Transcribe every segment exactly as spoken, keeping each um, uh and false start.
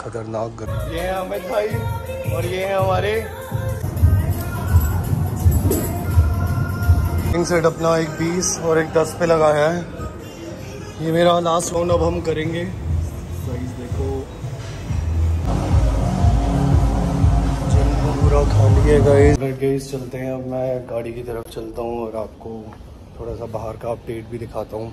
खतरनाक गर्मी। ये है अमित भाई और ये है हमारे सेट अपना एक बीस और एक दस पे लगाया है। ये मेरा लास्ट राउंड अब हम करेंगे। गाइस देखो जिम पूरा खाली है गाइस। गाइस चलते हैं, अब मैं गाड़ी की तरफ चलता हूँ और आपको थोड़ा सा बाहर का अपडेट भी दिखाता हूँ।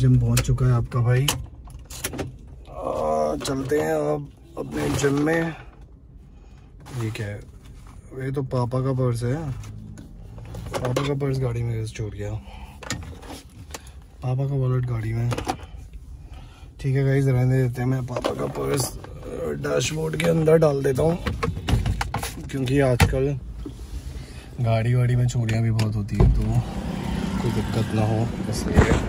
जिम पहुंच चुका है आपका भाई। आ, चलते हैं अब अपने जिम में। ठीक है, ये तो पापा का पर्स है। पापा का पर्स गाड़ी में छोड़ गया, पापा का वॉलेट गाड़ी में। ठीक है गाइस, रहने देते हैं। मैं पापा का पर्स डैशबोर्ड के अंदर डाल देता हूँ, क्योंकि आजकल गाड़ी वाड़ी में चोरियाँ भी बहुत होती है, तो कोई दिक्कत ना हो इसलिए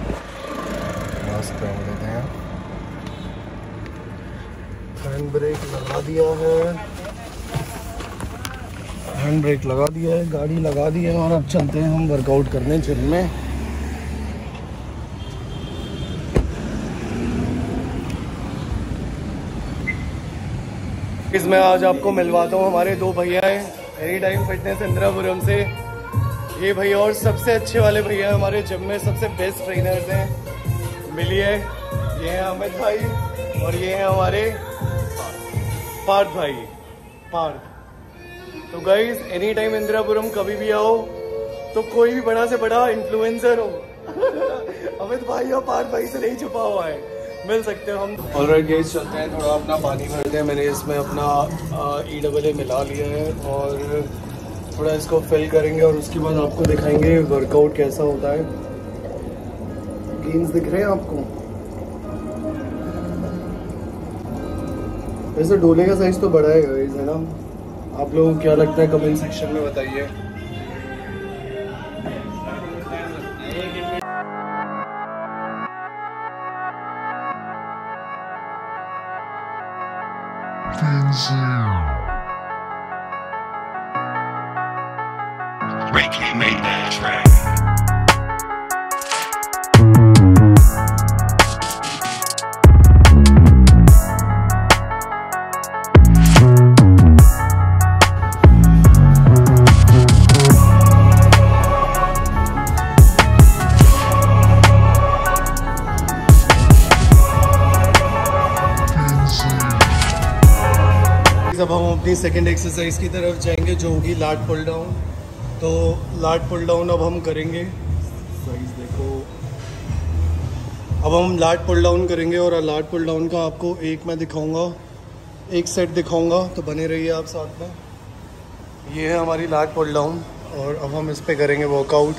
देते हैं। हैंड ब्रेक लगा दिया है, हैंड ब्रेक लगा दिया है, गाड़ी लगा दी है और अब चलते हैं हम वर्कआउट करने जिम में। इसमें आज आपको मिलवाता हूँ हमारे दो भैया हैं एनी टाइम फिटनेस इंद्रापुरम से। ये भैया और सबसे अच्छे वाले भैया हमारे जिम में, सबसे बेस्ट ट्रेनर्स हैं। मिलिए, ये है अमित भाई और ये है हमारे पार्थ भाई, पार्थ। तो गाइज एनी टाइम इंदिरापुरम कभी भी आओ तो कोई भी बड़ा से बड़ा इन्फ्लुएंसर हो अमित भाई और पार्थ भाई से नहीं छुपा हुआ है, मिल सकते हो हम। ऑलराइट गाइज, चलते हैं, थोड़ा अपना पानी भरते हैं। मैंने इसमें अपना ई डब्ल्यू ए मिला लिया है और थोड़ा इसको फिल करेंगे और उसके बाद आपको दिखाएंगे वर्कआउट कैसा होता है। दिख रहे हैं आपको? वैसे डोले का साइज तो बड़ा है गाइस, है ना? आप लोगों को क्या लगता है, कमेंट सेक्शन में बताइए। अब हम अपनी सेकेंड एक्सरसाइज की तरफ जाएंगे जो होगी लाट पुल डाउन। तो लाट पुल डाउन अब हम करेंगे। गाइस देखो, अब हम लाट पुल डाउन करेंगे और लाट पुल डाउन का आपको एक मैं दिखाऊंगा, एक सेट दिखाऊंगा, तो बने रहिए आप साथ में। ये है हमारी लाट पुल डाउन और अब हम इस पे करेंगे वर्कआउट।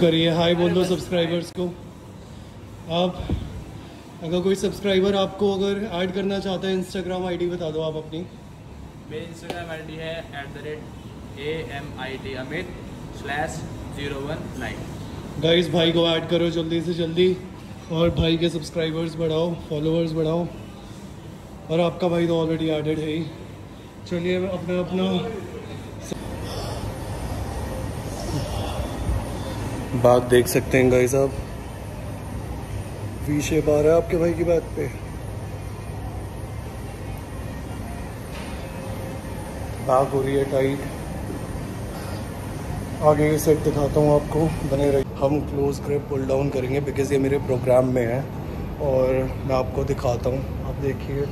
करिए हाय बोल दो सब्सक्राइबर्स को। आप अगर कोई सब्सक्राइबर आपको अगर ऐड करना चाहता है, इंस्टाग्राम आईडी बता दो आप अपनी। मेरी इंस्टाग्राम आईडी है at the rate A M I T Amit slash zero one nine. Guys भाई को ऐड करो जल्दी से जल्दी और भाई के सब्सक्राइबर्स बढ़ाओ, फॉलोअर्स बढ़ाओ। और आपका भाई तो ऑलरेडी एडेड है ही। चलिए अपना अपना बात देख सकते हैं गाइस आप। वी शेप आ रहा है आपके भाई की बात पे। बात हो रही है टाइट। आगे ये सेट दिखाता हूँ आपको, बने रहिए। हम क्लोज ग्रिप पुल डाउन करेंगे बिकॉज ये मेरे प्रोग्राम में है और मैं आपको दिखाता हूँ, आप देखिए।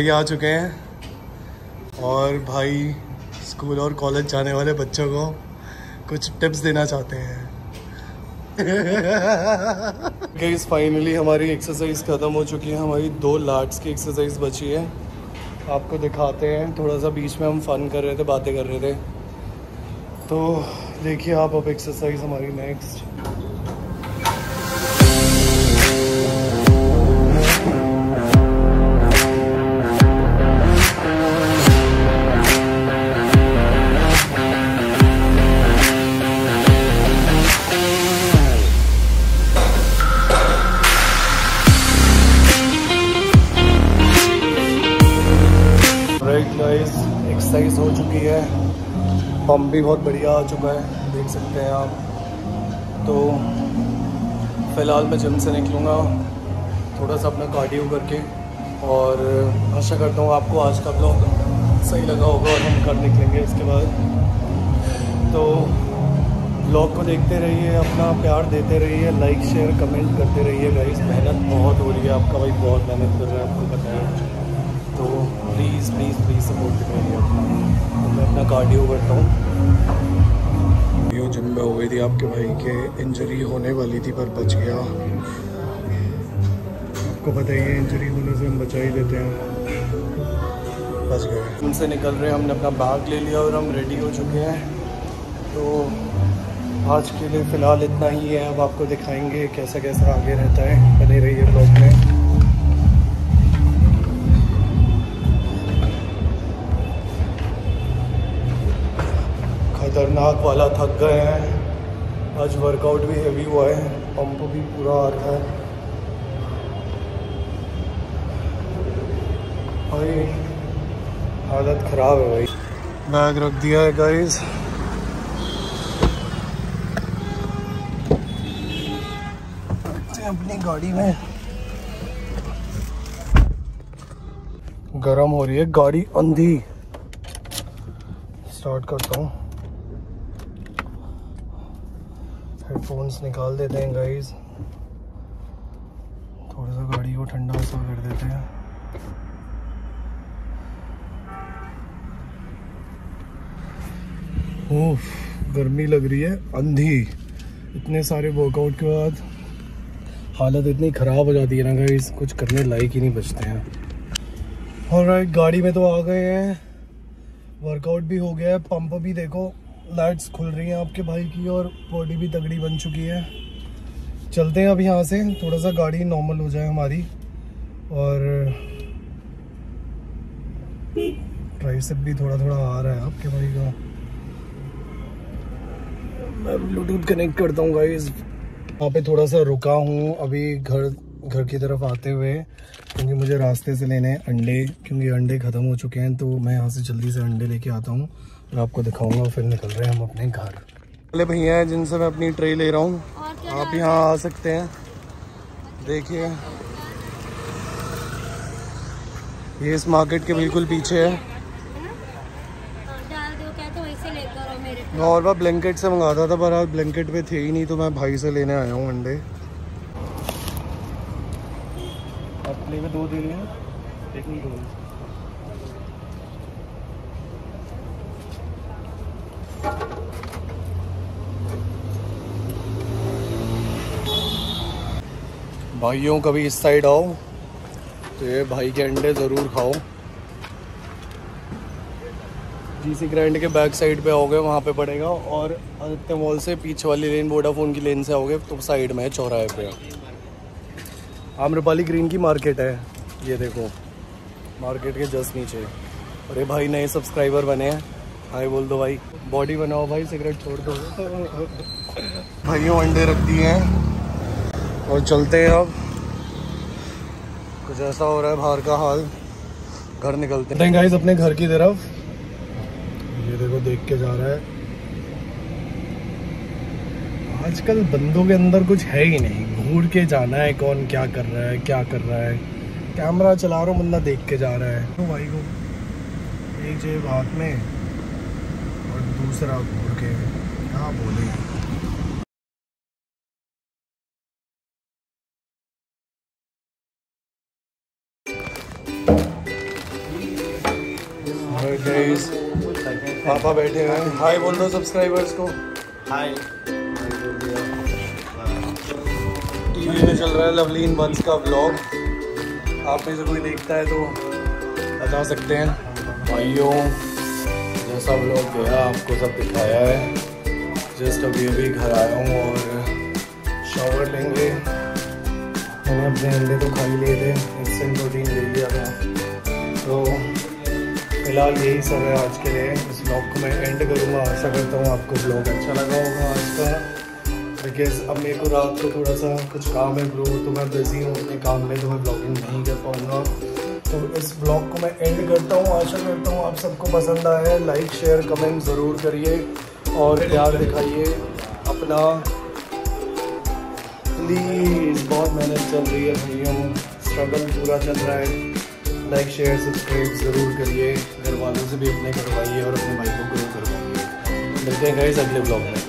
आगे आ चुके हैं और भाई स्कूल और कॉलेज जाने वाले बच्चों को कुछ टिप्स देना चाहते हैं। गाइस फाइनली हमारी एक्सरसाइज ख़त्म हो चुकी है, हमारी दो लाट्स की एक्सरसाइज बची है, आपको दिखाते हैं। थोड़ा सा बीच में हम फन कर रहे थे, बातें कर रहे थे, तो देखिए आप अब एक्सरसाइज हमारी नेक्स्ट। एक्सरसाइज हो चुकी है, पंप भी बहुत बढ़िया आ चुका है, देख सकते हैं आप। तो फ़िलहाल मैं जिम से निकलूँगा, थोड़ा सा अपना कार्डियो करके, और आशा करता हूँ आपको आज का ब्लॉग सही लगा होगा और हम घर निकलेंगे इसके बाद। तो ब्लॉग को देखते रहिए, अपना प्यार देते रहिए, लाइक शेयर कमेंट करते रहिए। गाइस मेहनत बहुत हो रही है, आपका भाई बहुत मेहनत कर रहा है, आपको पता है। तो प्लीज़ प्लीज़ प्लीज़ सपोर्ट करिए अपना। मैं अपना कार्डियो करता हूँ। यो जिम में हो गई थी, आपके भाई के इंजरी होने वाली थी पर बच गया। आपको पता ही है इंजरी होने से हम बचा ही लेते हैं, बच गए। उनसे निकल रहे, हमने अपना बैग ले लिया और हम रेडी हो चुके हैं। तो आज के लिए फ़िलहाल इतना ही है, अब आपको दिखाएंगे कैसा कैसा आगे रहता है। बने रहिए ब्लॉग में। खतरनाक वाला थक गए हैं, आज वर्कआउट भी हेवी हुआ है, पंप भी पूरा आ रहा है। भाई हालत ख़राब है भाई। बैग रख दिया है गाइस, रखते हैं अपनी गाड़ी में। गर्म हो रही है गाड़ी, अंधी। स्टार्ट करता हूँ, हेडफोन्स निकाल देते हैं गाइस, थोड़ा सा गाड़ी को ठंडा सा कर देते हैं। ओह गर्मी लग रही है, अंधी। इतने सारे वर्कआउट के बाद हालत इतनी ख़राब हो जाती है ना गाइस, कुछ करने लायक ही नहीं बचते हैं। ऑलराइट, गाड़ी में तो आ गए हैं, वर्कआउट भी हो गया है, पंप भी देखो लाइट्स खुल रही हैं आपके भाई की, और बॉडी भी तगड़ी बन चुकी है। चलते हैं अब यहाँ से, थोड़ा सा गाड़ी नॉर्मल हो जाए हमारी, और ट्राइसेप भी थोड़ा थोड़ा आ रहा है आपके भाई का। मैं ब्लूटूथ कनेक्ट करता हूँ गाइस। यहाँ पे थोड़ा सा रुका हूँ अभी, घर घर की तरफ आते हुए, क्योंकि मुझे रास्ते से लेने हैं अंडे, क्योंकि अंडे ख़त्म हो चुके हैं। तो मैं यहाँ से जल्दी से अंडे लेके आता हूँ, आपको दिखाऊंगा, फिर निकल रहे हैं हम अपने घर। पहले भैया हैं जिनसे मैं अपनी ट्रे ले रहा हूँ, आप यहाँ आ सकते हैं। देखिए ये इस मार्केट के बिल्कुल पीछे है। मैं और बार ब्लैंकेट से मंगाता था पर आज ब्लैंकेट पे थे ही नहीं, तो मैं भाई से लेने आया हूँ अंडे। अपने में दो दे रहे हैं, एक नहीं दो। भाइयों कभी इस साइड आओ तो ये भाई के अंडे ज़रूर खाओ। जीसी ग्रैंड के बैक साइड पे आओगे वहाँ पे पड़ेगा, और आदित्य मॉल से पीछे वाली लेन, वोडाफोन की लेन से आओगे तो साइड में है, चौराहे पे आम्रपाली ग्रीन की मार्केट है। ये देखो मार्केट के जस्ट नीचे। और ये भाई नए सब्सक्राइबर बने हैं, हाय बोल दो भाई। बॉडी बनाओ भाई, सिगरेट छोड़ दो। भाइयों अंडे रख दिए हैं और चलते हैं। अब कुछ ऐसा हो रहा है बाहर का हाल, घर निकलते हैं गाइस अपने घर की तरफ। ये देखो देख के जा रहा है, आजकल बंदों के अंदर कुछ है ही नहीं, घूर के जाना है कौन क्या कर रहा है क्या कर रहा है। कैमरा चला रहा हूँ, बंदा देख के जा रहा है। तो भाई को एक जेब हाथ में और दूसरा घूर के, क्या बोले। गाइस, पापा बैठे हुए हैं। हाय बोल दो सब्सक्राइबर्स को। हाय। टीवी में चल रहा है लवली इन बंट्स का व्लॉग, आप में से कोई देखता है तो बता सकते हैं। भाइयों जैसा व्लॉग गया आपको सब दिखाया है। जस्ट अभी अभी घर आया हूँ और शावर लेंगे। मैंने अपने अंडे तो खा ही लिए थे, इंस्टेंट प्रोटीन ले लिया था। तो फिलहाल यही सब है आज के लिए। इस ब्लॉग को मैं एंड करूँगा। आशा करता हूँ आपको ब्लॉग अच्छा लगा होगा आज का। बिकॉज अब मेरे को रात को थोड़ा सा कुछ काम है ब्रो, तो मैं बिजी हूँ अपने काम में, तो मैं ब्लॉगिंग नहीं कर पाऊँगा। तो इस ब्लॉग को मैं एंड करता हूँ। आशा करता हूँ आप सबको पसंद आया। लाइक शेयर कमेंट ज़रूर करिए और प्यार दिखाइए अपना प्लीज़। बहुत मेहनत चल रही है भैया, स्ट्रगल पूरा चल रहा है। लाइक शेयर सब्सक्राइब ज़रूर करिए। घर वालों से भी अपने करवाइए और अपने भाई को ग्रो करवाइए। मिलते हैं गाइस अगले ब्लॉग में।